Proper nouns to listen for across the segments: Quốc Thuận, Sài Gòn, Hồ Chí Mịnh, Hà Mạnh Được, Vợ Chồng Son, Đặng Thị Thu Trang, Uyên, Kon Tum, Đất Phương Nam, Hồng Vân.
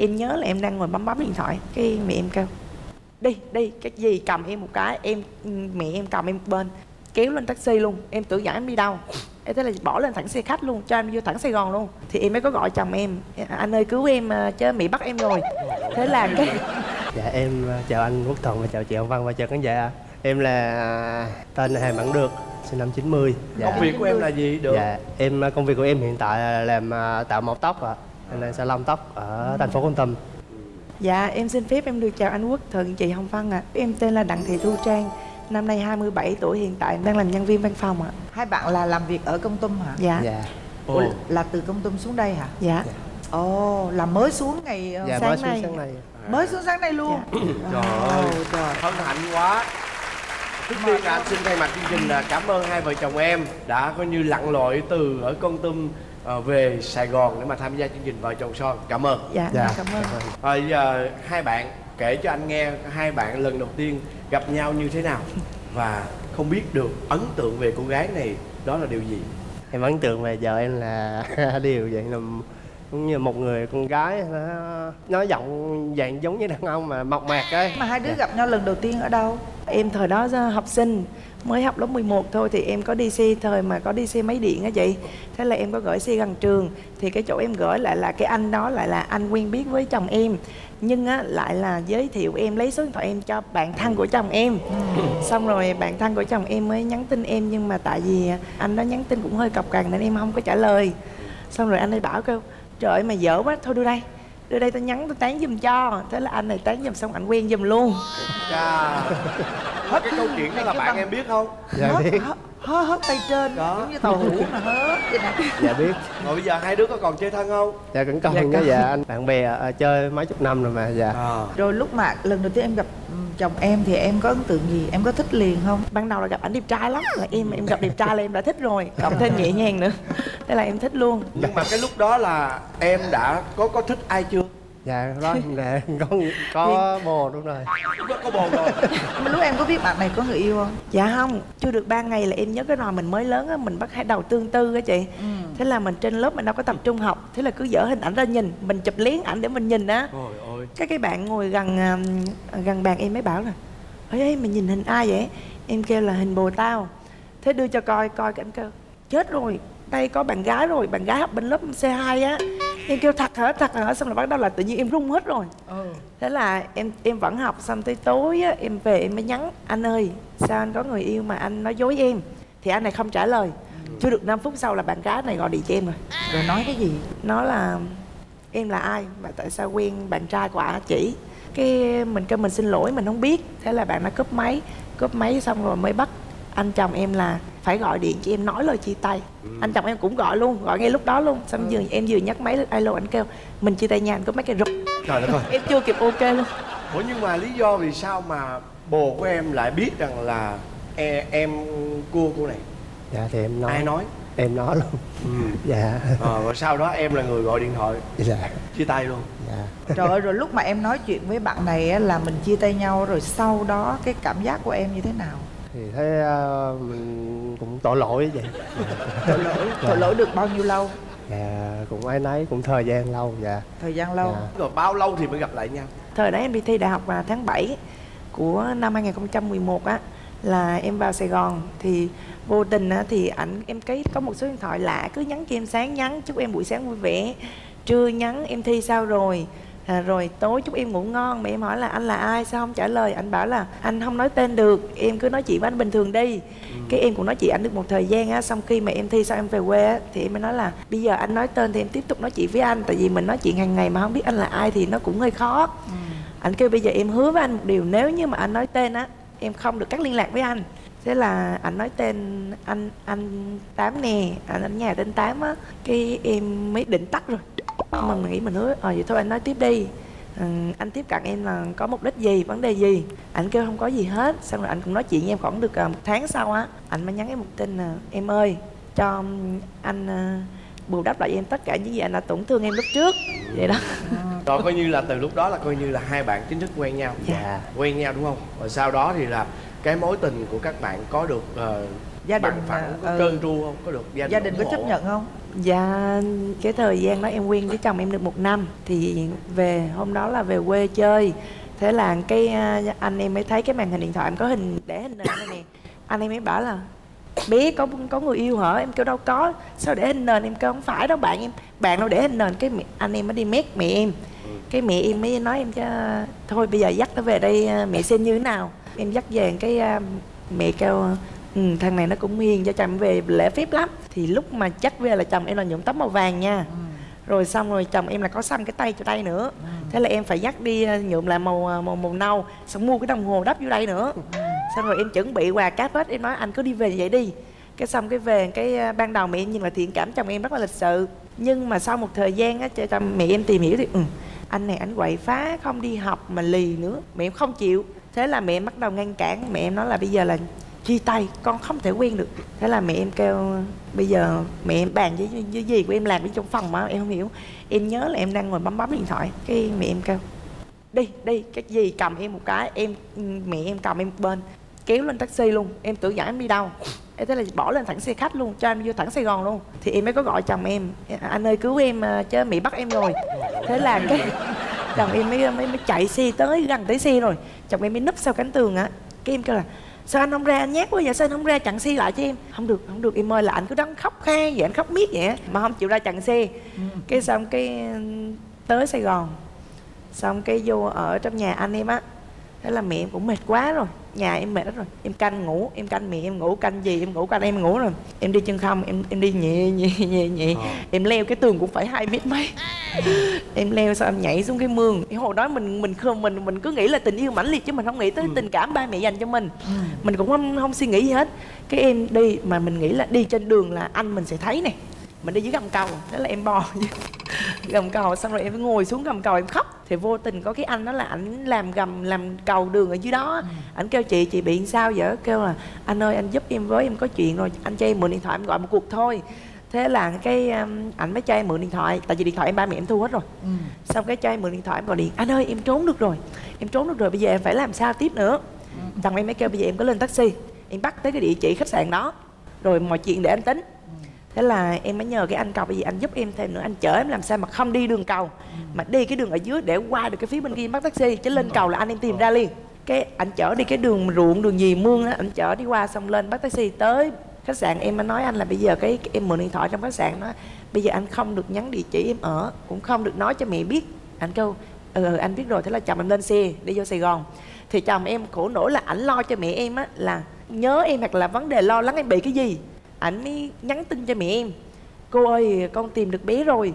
Em nhớ là em đang ngồi bấm điện thoại, cái mẹ em kêu đi đi cái gì, cầm em một cái, em mẹ em cầm em một bên kéo lên taxi luôn. Em tưởng dẫn em đi đâu, em thế là bỏ lên thẳng xe khách luôn, cho em vô thẳng Sài Gòn luôn. Thì em mới có gọi chồng em, anh ơi cứu em chứ mẹ bắt em rồi. Thế là cái dạ em chào anh Quốc Thuận và chào chị Hồng Vân và chào khán giả. Em là tên Hà Mạnh Được, sinh năm 90. Dạ. Công việc của em là gì Được? Dạ em công việc của em hiện tại là làm tạo mẫu tóc ạ. Em làm salon tóc ở thành phố Kon Tum. Dạ em xin phép em được chào anh Quốc Thuận, chị Hồng Vân ạ. Em tên là Đặng Thị Thu Trang, năm nay 27 tuổi, hiện tại đang làm nhân viên văn phòng ạ. Hai bạn là làm việc ở Kon Tum hả? Dạ. Dạ. Ủa, là từ Kon Tum xuống đây hả? Dạ. Ồ, là mới xuống ngày dạ, sáng nay. Mới xuống sáng nay luôn. Dạ. Trời ơi, hân hạnh quá. Trước tiên anh xin thay mặt chương trình là cảm ơn hai vợ chồng em đã coi như lặn lội từ ở Kon Tum về Sài Gòn để mà tham gia chương trình Vợ Chồng Son. Cảm ơn. Dạ, dạ. Cảm ơn. Rồi giờ hai bạn kể cho anh nghe hai bạn lần đầu tiên gặp nhau như thế nào và không biết được ấn tượng về cô gái này đó là điều gì? Em ấn tượng về vợ em là điều vậy, là cũng như một người con gái nói giọng dạng giống như đàn ông mà mộc mạc ấy. Mà hai đứa gặp nhau lần đầu tiên ở đâu? Em thời đó học sinh, mới học lớp 11 thôi, thì em có đi xe, thời mà có đi xe máy điện á chị. Thế là em có gửi xe gần trường, thì cái chỗ em gửi lại là cái anh đó lại là anh quen biết với chồng em, nhưng á lại là giới thiệu em, lấy số điện thoại em cho bạn thân của chồng em. Xong rồi bạn thân của chồng em mới nhắn tin em, nhưng mà tại vì anh đó nhắn tin cũng hơi cọc cằn nên em không có trả lời. Xong rồi anh ấy bảo kêu trời ơi mày dở quá, thôi đưa đây tao nhắn, tao tán giùm cho. Thế là anh này tán giùm xong ảnh quen giùm luôn. Hết cái câu chuyện đó là bạn bằng... em biết không? Dạ hết tay trên đó. Giống như tàu hủ mà hết. Dạ biết. Rồi bây giờ hai đứa có còn chơi thân không? Dạ vẫn còn đó. Dạ anh bạn bè chơi mấy chục năm rồi mà. Dạ Rồi lúc mà lần đầu tiên em gặp chồng em thì em có ấn tượng gì, em có thích liền không? Ban đầu là gặp ảnh đẹp trai lắm, là em gặp đẹp trai là em đã thích rồi, cộng thêm nhẹ nhàng nữa, thế là em thích luôn. Nhưng mà cái lúc đó là em đã có thích ai chưa? Dạ đó là có bồ luôn rồi. Có bồ rồi. Lúc em có biết bạn này có người yêu không? Dạ không, chưa được 3 ngày là em nhớ cái nồi mình mới lớn á, mình bắt đầu tương tư á chị. Thế là mình trên lớp mình đâu có tập trung học, thế là cứ dở hình ảnh ra nhìn, mình chụp lén ảnh để mình nhìn á. Cái bạn ngồi gần bàn em mới bảo là ấy mình nhìn hình ai vậy? Em kêu là hình bồ tao. Thế đưa cho coi cái ảnh kêu chết rồi, đây có bạn gái rồi, bạn gái học bên lớp C2 á. Em kêu thật hả? Xong là bắt đầu là tự nhiên em run hết rồi. Thế là em vẫn học, xong tới tối á, em về em mới nhắn anh ơi sao anh có người yêu mà anh nói dối em. Thì anh này không trả lời. Chưa được 5 phút sau là bạn gái này gọi điện cho em rồi. Rồi nói cái gì? Nó là em là ai mà tại sao quen bạn trai của ả chỉ. Cái mình kêu mình xin lỗi mình không biết. Thế là bạn đã cướp máy xong rồi mới bắt anh chồng em là phải gọi điện cho em nói lời chia tay. Anh chồng em cũng gọi luôn, gọi ngay lúc đó luôn. Xong em vừa nhắc máy alo, anh kêu mình chia tay nha, anh có mấy cái rụt. Trời đất ơi. Em chưa kịp ok luôn. Ủa nhưng mà lý do vì sao mà bồ của em lại biết rằng là em cua cô này? Dạ thì em nói. Ai nói? Em nói luôn. Dạ. Rồi sau đó em là người gọi điện thoại. Dạ. Chia tay luôn. Dạ. Trời ơi, rồi lúc mà em nói chuyện với bạn này là mình chia tay nhau rồi, sau đó cái cảm giác của em như thế nào? Thì thấy mình cũng tội lỗi vậy. Tội lỗi được bao nhiêu lâu? Dạ cũng ai nấy, cũng thời gian lâu. Dạ. Thời gian lâu. Dạ. Rồi bao lâu thì mới gặp lại nhau? Thời đấy em đi thi đại học vào tháng 7 của năm 2011 á, là em vào Sài Gòn thì vô tình á, thì em ký có một số điện thoại lạ cứ nhắn cho em, sáng nhắn chúc em buổi sáng vui vẻ, trưa nhắn em thi sao rồi, rồi tối chúc em ngủ ngon. Mẹ em hỏi là anh là ai sao không trả lời, anh bảo là anh không nói tên được, em cứ nói chuyện với anh bình thường đi. Cái em cũng nói chuyện anh được một thời gian á, xong khi mà em thi xong em về quê á, thì em mới nói là bây giờ anh nói tên thì em tiếp tục nói chuyện với anh, tại vì mình nói chuyện hàng ngày mà không biết anh là ai thì nó cũng hơi khó. Anh kêu bây giờ em hứa với anh một điều, nếu như mà anh nói tên á em không được cắt liên lạc với anh. Thế là anh nói tên anh Tám nè, anh ở nhà tên Tám á. Cái em mới định tắt rồi, mà mình nghĩ mình hứa vậy thôi anh nói tiếp đi, anh tiếp cận em là có mục đích gì, vấn đề gì. Anh kêu không có gì hết. Xong rồi anh cũng nói chuyện với em khoảng được 1 tháng sau á, anh mới nhắn em một tin là em ơi cho anh bù đắp lại em tất cả những gì anh đã tổn thương em lúc trước vậy đó. Rồi coi như là từ lúc đó là coi như là hai bạn chính thức quen nhau. Dạ. Quen nhau đúng không? Rồi sau đó thì là cái mối tình của các bạn có được gia đình trơn tru không có được gia đình có chấp nhận không? Dạ, cái thời gian đó em quen với chồng em được 1 năm thì về hôm đó là về quê chơi, thế là cái anh em mới thấy cái màn hình điện thoại em có hình để hình nền này nè, anh em mới bảo là bé có người yêu hả? Em kêu đâu có, sao để hình nền? Em kêu không phải đâu bạn em, bạn đâu để hình nền. Cái anh em mới đi mét mẹ em, cái mẹ em mới nói em cho thôi bây giờ dắt nó về đây mẹ xem như thế nào. Em dắt về cái mẹ kêu thằng này nó cũng hiền, cho chồng về lễ phép lắm. Thì lúc mà dắt về là chồng em là nhuộm tóc màu vàng nha, rồi xong rồi chồng em là có xăm cái tay chỗ đây nữa, thế là em phải dắt đi nhuộm lại màu nâu, xong mua cái đồng hồ đắp vô đây nữa. Xong rồi em chuẩn bị quà cáp hết, em nói anh cứ đi về vậy đi. Cái xong cái về cái ban đầu mẹ em nhìn là thiện cảm, chồng em rất là lịch sự, nhưng mà sau một thời gian á chồng mẹ em tìm hiểu thì anh này anh quậy phá, không đi học mà lì nữa, mẹ em không chịu. Thế là mẹ em bắt đầu ngăn cản, mẹ em nói là bây giờ là chia tay, con không thể quen được. Thế là mẹ em kêu bây giờ mẹ em bàn với dì của em làm ở trong phòng mà em không hiểu. Em nhớ là em đang ngồi bấm điện thoại, cái mẹ em kêu đi cái gì cầm em một cái, mẹ em cầm em một bên kéo lên taxi luôn. Em tưởng dẫn em đi đâu, em thế là bỏ lên thẳng xe khách luôn, cho em vô thẳng Sài Gòn luôn. Thì em mới có gọi chồng em, anh ơi cứu em chứ mẹ bắt em rồi. Thế là cái chồng em mới chạy xe tới gần tới xe rồi, chồng em mới núp sau cánh tường á. Cái em kêu là sao anh không ra, anh nhát quá vậy, sao anh không ra chặn xe lại cho em? Không được em ơi, là anh cứ đắng khóc khan vậy, anh khóc miết vậy mà không chịu ra chặn xe. Cái xong cái tới Sài Gòn, xong cái vô ở trong nhà anh em á. Thế là mẹ em cũng mệt quá rồi, nhà em mệt hết rồi, em canh ngủ, em canh mẹ em ngủ, canh gì em ngủ, canh em ngủ rồi. Em đi chân không, em đi nhẹ. Em leo cái tường cũng phải 2 mét mấy. Em leo xong em nhảy xuống cái mương. Hồi đó mình cứ nghĩ là tình yêu mãnh liệt chứ mình không nghĩ tới tình cảm ba mẹ dành cho mình. Mình cũng không suy nghĩ gì hết. Cái em đi mà mình nghĩ là đi trên đường là anh mình sẽ thấy nè, mình đi dưới gầm cầu. Thế là em bò gầm cầu, xong rồi em ngồi xuống gầm cầu em khóc. Thì vô tình có cái anh đó là ảnh làm cầu đường ở dưới đó, ảnh kêu chị bị sao vậy? Kêu là anh ơi anh giúp em với, em có chuyện rồi, anh cho em mượn điện thoại em gọi một cuộc thôi. Thế là cái ảnh mới cho em mượn điện thoại, tại vì điện thoại em ba mẹ em thu hết rồi. Xong cái cho em mượn điện thoại, em gọi điện anh ơi em trốn được rồi, bây giờ em phải làm sao tiếp nữa? Chồng em mới kêu bây giờ em có lên taxi, em bắt tới cái địa chỉ khách sạn đó, rồi mọi chuyện để anh tính. Thế là em mới nhờ cái anh cầu, bởi vì anh giúp em thêm nữa, anh chở em làm sao mà không đi đường cầu mà đi cái đường ở dưới để qua được cái phía bên kia bắt taxi, chứ lên cầu là anh em tìm ra liền. Cái anh chở đi cái đường ruộng đường gì mương á, anh chở đi qua xong lên bắt taxi tới khách sạn. Em mới nói anh là bây giờ cái em mượn điện thoại trong khách sạn đó, bây giờ anh không được nhắn địa chỉ em ở, cũng không được nói cho mẹ biết. Anh kêu anh biết rồi. Thế là chồng em lên xe đi vô Sài Gòn. Thì chồng em khổ nỗi là ảnh lo cho mẹ em á, là nhớ em hoặc là vấn đề lo lắng em bị cái gì, ảnh mới nhắn tin cho mẹ em: cô ơi con tìm được bé rồi,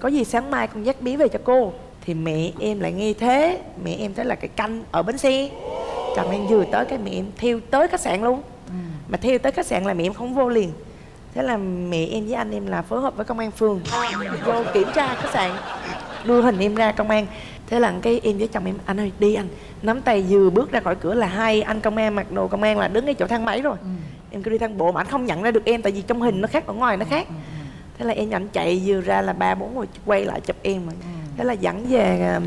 có gì sáng mai con dắt bé về cho cô. Thì mẹ em lại nghe thế, mẹ em thấy là cái canh ở bến xe, chồng em vừa tới cái mẹ em theo tới khách sạn luôn. Mà theo tới khách sạn là mẹ em không vô liền. Thế là mẹ em với anh em là phối hợp với công an phường vô kiểm tra khách sạn, đưa hình em ra công an. Thế là cái em với chồng em anh ơi đi anh, nắm tay vừa bước ra khỏi cửa là hai anh công an mặc đồ công an là đứng ngay chỗ thang máy rồi. Em cứ đi thang bộ mà anh không nhận ra được em, tại vì trong hình nó khác, ở ngoài nó khác. Thế là em ảnh chạy vừa ra là 3-4 người quay lại chụp em rồi. Thế là dẫn về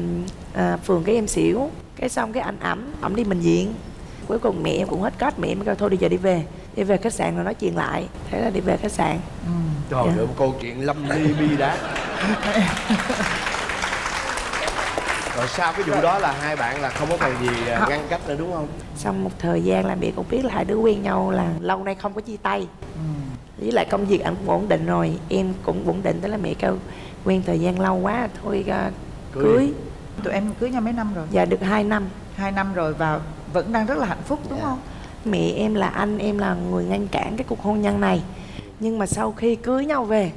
phường cái em xỉu. Cái xong cái anh ẩm đi bệnh viện. Cuối cùng mẹ em cũng hết cát, mẹ em kêu thôi bây giờ đi về khách sạn rồi nói chuyện lại. Thế là đi về khách sạn. Trời ơi, một câu chuyện lâm ly bi đát. Rồi sau cái vụ đó là hai bạn là không có còn gì ngăn cách nữa đúng không? Sau một thời gian là mẹ cũng biết là hai đứa quen nhau là lâu nay không có chia tay. Với lại công việc ảnh cũng ổn định rồi, em cũng ổn định. Thế là mẹ kêu quen thời gian lâu quá thôi cưới. Tụi em cưới nhau mấy năm rồi? Dạ được 2 năm. 2 năm rồi và vẫn đang rất là hạnh phúc đúng không? Mẹ em là anh em là người ngăn cản cái cuộc hôn nhân này. Nhưng mà sau khi cưới nhau về,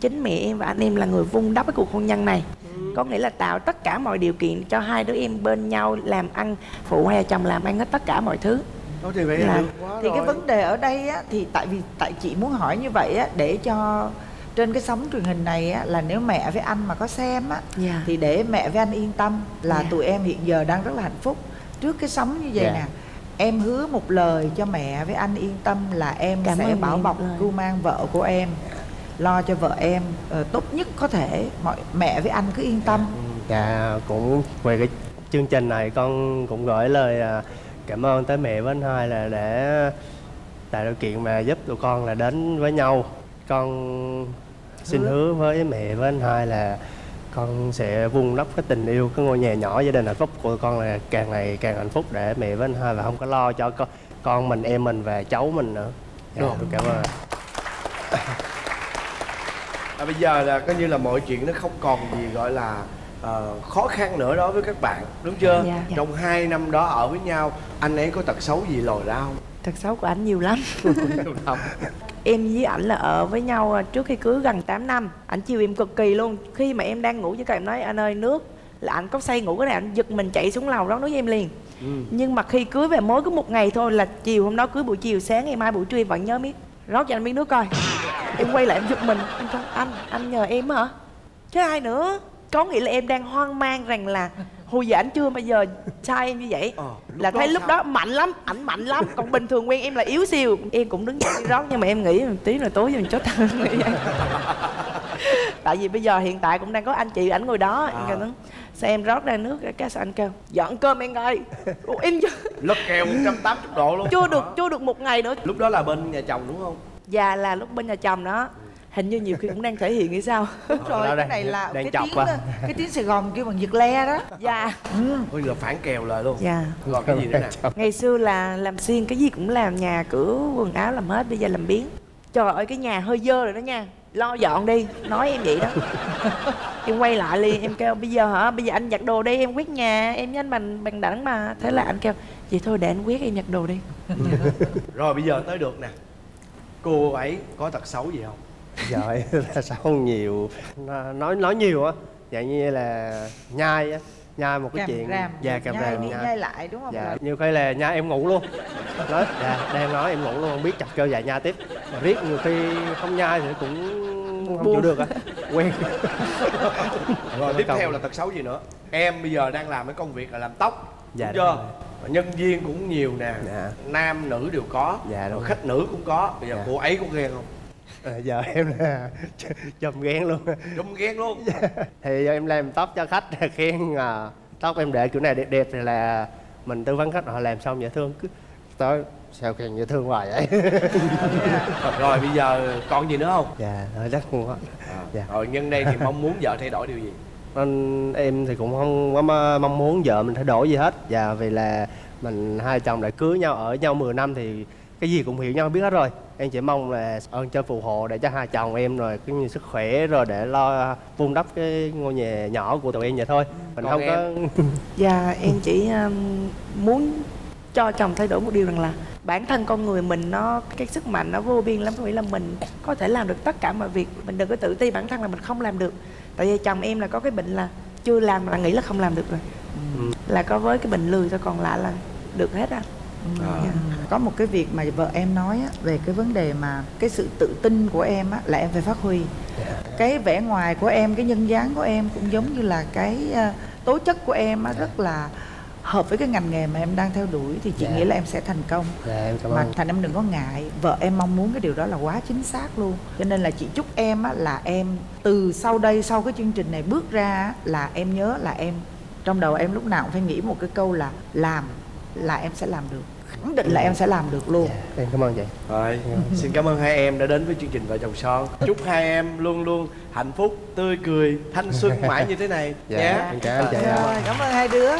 chính mẹ em và anh em là người vun đắp cái cuộc hôn nhân này. Có nghĩa là tạo tất cả mọi điều kiện cho hai đứa em bên nhau, làm ăn, phụ hay chồng làm ăn hết tất cả mọi thứ. Thì vậy là thì cái vấn đề ở đây á, thì tại chị muốn hỏi như vậy á, để cho trên cái sóng truyền hình này á, là nếu mẹ với anh mà có xem á, thì để mẹ với anh yên tâm là tụi em hiện giờ đang rất là hạnh phúc. Trước cái sóng như vậy nè, em hứa một lời cho mẹ với anh yên tâm là em sẽ bảo bọc cưu mang vợ của em, lo cho vợ em tốt nhất có thể. Mọi mẹ với anh cứ yên tâm. Dạ cũng về cái chương trình này con cũng gửi lời cảm ơn tới mẹ với anh hai, là để tạo điều kiện mà giúp tụi con là đến với nhau. Con xin hứa với mẹ với anh hai là con sẽ vun đắp cái tình yêu, cái ngôi nhà nhỏ gia đình hạnh phúc của con là càng ngày càng hạnh phúc, để mẹ với anh hai là không có lo cho con mình, em mình và cháu mình nữa. Dạ, được. Cảm ơn. Bây giờ là coi như là mọi chuyện nó không còn gì gọi là khó khăn nữa đối với các bạn, đúng chưa? Dạ, dạ. Trong 2 năm đó ở với nhau, anh ấy có tật xấu gì lòi ra không? Tật xấu của ảnh nhiều lắm. Em với ảnh là ở với nhau trước khi cưới gần 8 năm. Ảnh chiều em cực kỳ luôn. Khi mà em đang ngủ với cả em nói anh ơi nước, là ảnh có say ngủ cái này, ảnh giật mình chạy xuống lầu đó nói với em liền. Nhưng mà khi cưới về mới có một ngày thôi là chiều hôm đó cưới buổi chiều, sáng ngày mai buổi trưa em vẫn nhớ miếng rót cho anh miếng nước coi. Em quay lại em giật mình, em nói anh nhờ em hả? Chứ ai nữa. Có nghĩa là em đang hoang mang rằng là hồi giờ ảnh chưa bao giờ sai em như vậy. Là thấy lúc đó mạnh lắm, ảnh mạnh lắm. Còn bình thường quen em là yếu xìu. Em cũng đứng dậy đi rót, nhưng mà em nghĩ một tí rồi tối giờ mình chốt ăn. Tại vì bây giờ hiện tại cũng đang có anh chị ảnh ngồi đó. Em kêu nó sao em rót ra nước, cái sao anh kêu dọn cơm em coi. Em lật kèo 180 độ luôn. Chưa được một ngày nữa. Lúc đó là bên nhà chồng đúng không? Dạ là lúc bên nhà chồng đó. Hình như nhiều khi cũng đang thể hiện hay sao. Rồi cái này là cái tiếng Sài Gòn kêu bằng giật le đó. Dạ. Ôi là phản kèo lời luôn. Dạ. Rồi cái gì nữa nè? Ngày xưa là làm xiên, cái gì cũng làm, nhà cửa quần áo làm hết, bây giờ làm biếng. Trời ơi cái nhà hơi dơ rồi đó nha, lo dọn đi, nói em vậy đó. Em quay lại liền, em kêu bây giờ hả, bây giờ anh giặt đồ đi, em quét nhà, em với anh bằng đẳng mà. Thế là anh kêu vậy thôi để anh quét em giặt đồ đi. Rồi bây giờ tới được nè, cô ấy có tật xấu gì không? Dạ là xấu nhiều, nói nhiều á, dạ như là nhai á, nhai một cái chuyện dạ càm ràm, nhai lại đúng không? Dạ nhiều khi là nhai em ngủ luôn, nói dạ đang nói em ngủ luôn, không biết chặt kêu dạ nhai tiếp, riết nhiều khi không nhai thì cũng không chịu được á, quen. Rồi tiếp theo là tật xấu gì nữa? Em bây giờ đang làm cái công việc là làm tóc, dạ chưa? Nhân viên cũng nhiều nè, nam nữ đều có, rồi khách nữ cũng có, bây giờ cô ấy có ghen không? Giờ em là chùm ghen luôn. Chùm ghen luôn. Thì giờ em làm tóc cho khách khen tóc em để kiểu này đẹp đẹp thì là mình tư vấn khách họ làm xong dễ thương, cứ tới sao khen dễ thương hoài vậy. Rồi bây giờ còn gì nữa không? Dạ rất ngon quá. Rồi nhân đây thì mong muốn vợ thay đổi điều gì? Nên em thì cũng không có mong muốn vợ mình thay đổi gì hết. Dạ vì là mình hai chồng đã cưới nhau ở nhau 10 năm thì cái gì cũng hiểu nhau biết hết rồi. Em chỉ mong là ơn cho phù hộ để cho hai chồng em rồi cũng như sức khỏe rồi để lo vun đắp cái ngôi nhà nhỏ của tụi em vậy thôi. Mình còn không em có. Dạ em chỉ muốn cho chồng thay đổi một điều rằng là bản thân con người mình nó cái sức mạnh nó vô biên lắm, có nghĩa là mình có thể làm được tất cả mọi việc, mình đừng có tự ti bản thân là mình không làm được. Tại vì chồng em là có cái bệnh là chưa làm là nghĩ là không làm được rồi. Là có với cái bệnh lười thôi, còn lại là được hết anh. Có một cái việc mà vợ em nói á, về cái vấn đề mà cái sự tự tin của em á, là em phải phát huy. Cái vẻ ngoài của em, cái nhân dáng của em cũng giống như là cái tố chất của em á, rất là hợp với cái ngành nghề mà em đang theo đuổi. Thì chị nghĩ là em sẽ thành công. Mà thành em đừng có ngại. Vợ em mong muốn cái điều đó là quá chính xác luôn. Cho nên là chị chúc em á, là em từ sau đây, sau cái chương trình này bước ra á, là em nhớ là em trong đầu em lúc nào cũng phải nghĩ một cái câu là làm là em sẽ làm được, khẳng định là em sẽ làm được luôn. Em cảm ơn chị. Rồi, xin cảm ơn hai em đã đến với chương trình Vợ Chồng Son. Chúc hai em luôn luôn hạnh phúc, tươi cười, thanh xuân mãi như thế này. Dạ, cảm ơn chị. Rồi, cảm ơn hai đứa.